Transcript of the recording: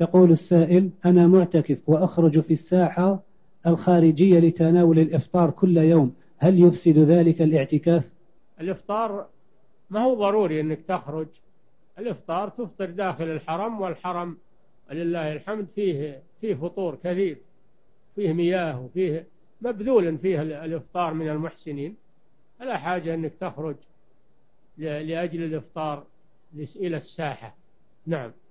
يقول السائل: أنا معتكف وأخرج في الساحة الخارجية لتناول الإفطار كل يوم، هل يفسد ذلك الاعتكاف؟ الإفطار ما هو ضروري أنك تخرج، الإفطار تفطر داخل الحرم، والحرم لله الحمد فيه فطور كثير، فيه مياه وفيه مبذول فيه الإفطار من المحسنين، فلا حاجة أنك تخرج لأجل الإفطار إلى الساحة. نعم.